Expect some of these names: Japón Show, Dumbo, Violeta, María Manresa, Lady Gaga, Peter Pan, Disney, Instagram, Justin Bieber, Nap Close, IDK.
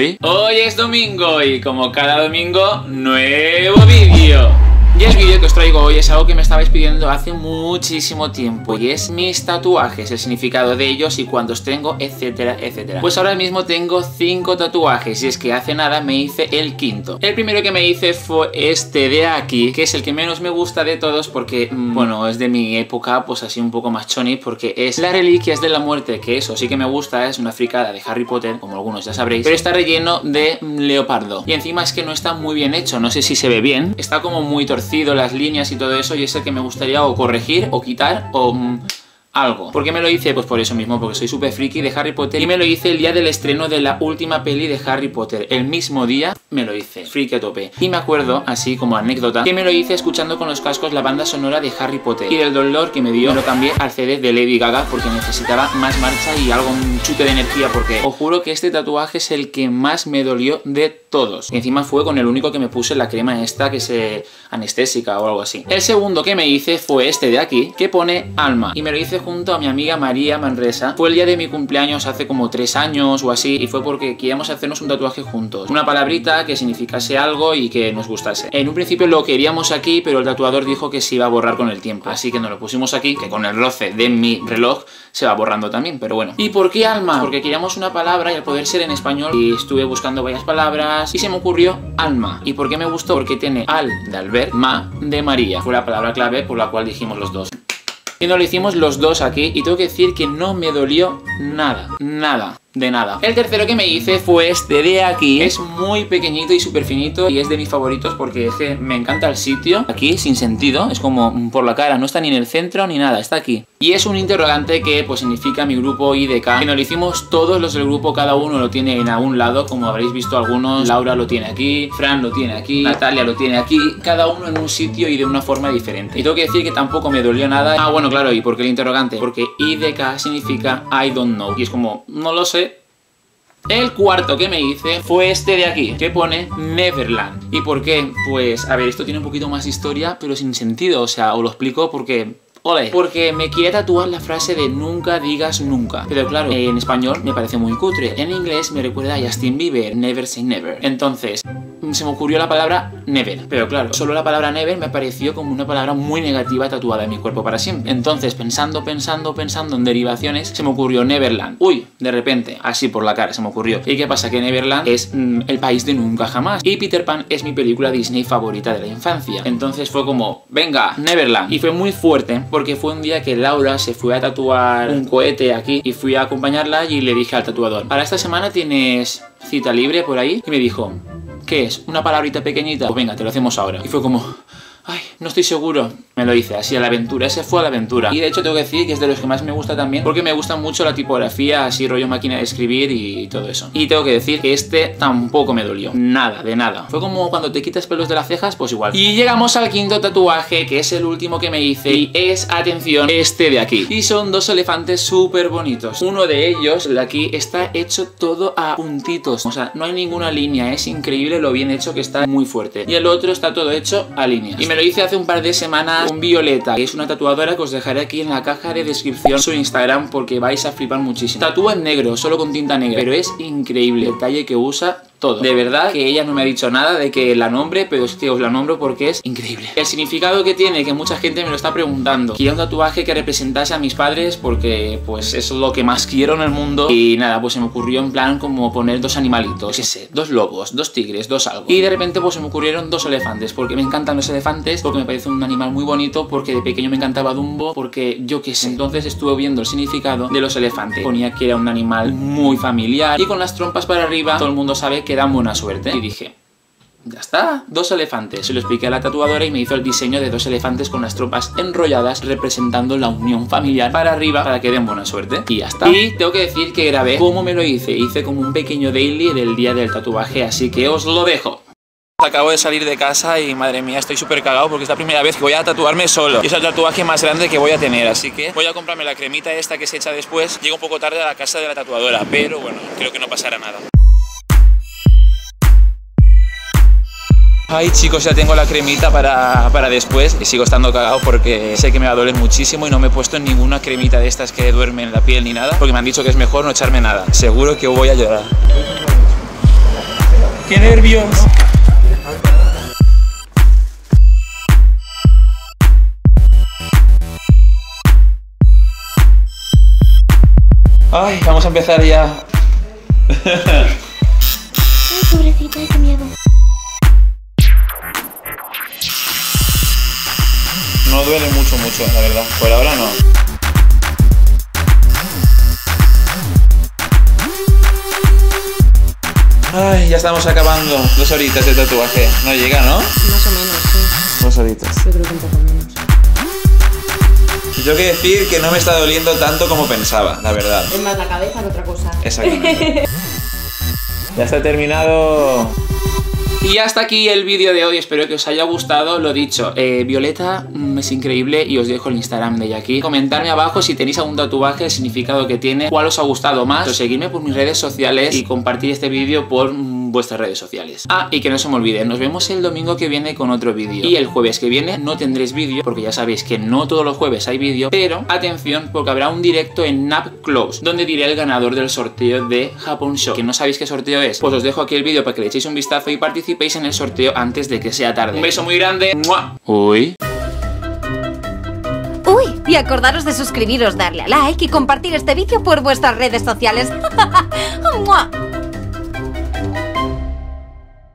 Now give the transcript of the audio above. hoy? Hoy es domingo y como cada domingo, nuevo vídeo. Y el vídeo que os traigo hoy es algo que me estabais pidiendo hace muchísimo tiempo, y es mis tatuajes, el significado de ellos y cuántos tengo, etcétera, etcétera. Pues ahora mismo tengo 5 tatuajes, y es que hace nada me hice el 5º. El primero que me hice fue este de aquí, que es el que menos me gusta de todos porque, bueno, es de mi época, pues así un poco más choni, porque es las reliquias de la muerte, que eso sí que me gusta, es una fricada de Harry Potter, como algunos ya sabréis, pero está relleno de leopardo. Y encima es que no está muy bien hecho, no sé si se ve bien, está como muy torcido, las líneas y todo eso, y es el que me gustaría o corregir o quitar o algo. ¿Por qué me lo hice? Pues por eso mismo, porque soy súper friki de Harry Potter y me lo hice el día del estreno de la última peli de Harry Potter. El mismo día me lo hice, friki a tope. Y me acuerdo, así como anécdota, que me lo hice escuchando con los cascos la banda sonora de Harry Potter, y del dolor que me dio me lo cambié al CD de Lady Gaga porque necesitaba más marcha y algo, un chute de energía, porque os juro que este tatuaje es el que más me dolió de todos. Y encima fue con el único que me puse la crema esta que se anestésica o algo así. El segundo que me hice fue este de aquí, que pone alma, y me lo hice junto a mi amiga María Manresa. Fue el día de mi cumpleaños hace como 3 años o así, y fue porque queríamos hacernos un tatuaje juntos, una palabrita que significase algo y que nos gustase. En un principio lo queríamos aquí, pero el tatuador dijo que se iba a borrar con el tiempo, así que nos lo pusimos aquí, que con el roce de mi reloj se va borrando también, pero bueno. ¿Y por qué alma? Porque queríamos una palabra y al poder ser en español, y estuve buscando varias palabras y se me ocurrió alma. ¿Y por qué me gustó? Porque tiene al de Albert, ma de María. Fue la palabra clave por la cual dijimos los dos. Y nos lo hicimos los dos aquí, y tengo que decir que no me dolió nada, nada. De nada. El tercero que me hice fue este de aquí. Es muy pequeñito y súper finito, y es de mis favoritos porque es que me encanta el sitio. Aquí, sin sentido, es como por la cara, no está ni en el centro ni nada, está aquí. Y es un interrogante que pues significa mi grupo IDK, que nos lo hicimos todos los del grupo, cada uno lo tiene en algún lado, como habréis visto algunos. Laura lo tiene aquí, Fran lo tiene aquí, Natalia lo tiene aquí, cada uno en un sitio y de una forma diferente. Y tengo que decir que tampoco me dolió nada. Ah, bueno, claro, ¿y por qué el interrogante? Porque IDK significa I don't know, y es como, no lo sé. El cuarto que me hice fue este de aquí, que pone Neverland. ¿Y por qué? Pues, a ver, esto tiene un poquito más historia, pero sin sentido, o sea, os lo explico porque... Ole. Porque me quería tatuar la frase de nunca digas nunca, pero claro, en español me parece muy cutre, en inglés me recuerda a Justin Bieber, never say never. Entonces, se me ocurrió la palabra never, pero claro, solo la palabra never me pareció como una palabra muy negativa tatuada en mi cuerpo para siempre. Entonces, pensando en derivaciones, se me ocurrió Neverland. Uy, de repente, así por la cara se me ocurrió. ¿Y qué pasa? Que Neverland es el país de nunca jamás, y Peter Pan es mi película Disney favorita de la infancia. Entonces fue como, venga, Neverland. Y fue muy fuerte, porque fue un día que Laura se fue a tatuar un cohete aquí, y fui a acompañarla y le dije al tatuador, para esta semana tienes cita libre por ahí, y me dijo, ¿qué es? ¿Una palabrita pequeñita? Pues venga, te lo hacemos ahora. Y fue como, ay, no estoy seguro. Me lo hice así a la aventura, ese fue a la aventura. Y de hecho tengo que decir que es de los que más me gusta también, porque me gusta mucho la tipografía, así rollo máquina de escribir y todo eso. Y tengo que decir que este tampoco me dolió, nada, de nada. Fue como cuando te quitas pelos de las cejas, pues igual. Y llegamos al 5º tatuaje, que es el último que me hice, y es, atención, este de aquí. Y son dos elefantes súper bonitos. Uno de ellos, el de aquí, está hecho todo a puntitos, o sea, no hay ninguna línea, es increíble lo bien hecho que está, muy fuerte. Y el otro está todo hecho a líneas. Y me lo hice hace un par de semanas con Violeta, que es una tatuadora que os dejaré aquí en la caja de descripción su Instagram, porque vais a flipar muchísimo. Tatúa en negro, solo con tinta negra, pero es increíble el detalle que usa. Todo. De verdad que ella no me ha dicho nada de que la nombre, pero es que os la nombro porque es increíble. El significado que tiene, que mucha gente me lo está preguntando. Quería un tatuaje que representase a mis padres porque pues es lo que más quiero en el mundo. Y nada, pues se me ocurrió en plan como poner dos animalitos, ese, dos lobos, dos tigres, dos algo. Y de repente pues se me ocurrieron dos elefantes, porque me encantan los elefantes, porque me parece un animal muy bonito, porque de pequeño me encantaba Dumbo, porque yo qué sé. Entonces estuve viendo el significado de los elefantes. Ponía que era un animal muy familiar, y con las trompas para arriba todo el mundo sabe que dan buena suerte. Y dije, ya está, dos elefantes. Se lo expliqué a la tatuadora y me hizo el diseño de dos elefantes con las trompas enrolladas, representando la unión familiar para arriba, para que den buena suerte. Y ya está. Y tengo que decir que grabé cómo me lo hice. Hice como un pequeño daily del día del tatuaje, así que os lo dejo. Acabo de salir de casa y madre mía, estoy súper cagado porque es la primera vez que voy a tatuarme solo. Y es el tatuaje más grande que voy a tener, así que voy a comprarme la cremita esta que se echa después. Llego un poco tarde a la casa de la tatuadora, pero bueno, creo que no pasará nada. Ay chicos, ya tengo la cremita para después, y sigo estando cagado porque sé que me va a doler muchísimo y no me he puesto ninguna cremita de estas que duermen en la piel ni nada, porque me han dicho que es mejor no echarme nada. Seguro que voy a llorar. ¡Qué nervios! Ay, vamos a empezar ya. Ay, pobrecita, qué miedo. No duele mucho, la verdad. Por ahora no. Ay, ya estamos acabando. 2 horitas de tatuaje. No llega, ¿no? Más o menos, sí. 2 horitas. Yo creo que un poco menos. Yo que decir que no me está doliendo tanto como pensaba, la verdad. Es más la cabeza que otra cosa. Exactamente. Ya está terminado. Y hasta aquí el vídeo de hoy, espero que os haya gustado, lo dicho, Violeta es increíble y os dejo el Instagram de ella aquí. Comentadme abajo si tenéis algún tatuaje, el significado que tiene, cuál os ha gustado más, o seguidme por mis redes sociales y compartir este vídeo por vuestras redes sociales. Ah, y que no se me olviden, nos vemos el domingo que viene con otro vídeo. Y el jueves que viene no tendréis vídeo, porque ya sabéis que no todos los jueves hay vídeo, pero atención, porque habrá un directo en Nap Close, donde diré el ganador del sorteo de Japón Show. Que no sabéis qué sorteo es, pues os dejo aquí el vídeo para que le echéis un vistazo y participéis en el sorteo antes de que sea tarde. Un beso muy grande. ¡Mua! Uy. Uy, y acordaros de suscribiros, darle a like y compartir este vídeo por vuestras redes sociales. ¡Mua!